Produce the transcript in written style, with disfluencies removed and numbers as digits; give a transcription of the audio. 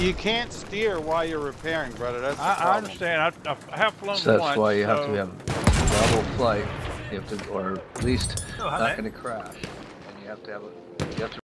You can't steer while you're repairing, brother. That's I understand. I have flown so once. That's why you have to have level flight. You have to, or at least not going to crash. And you have to have a.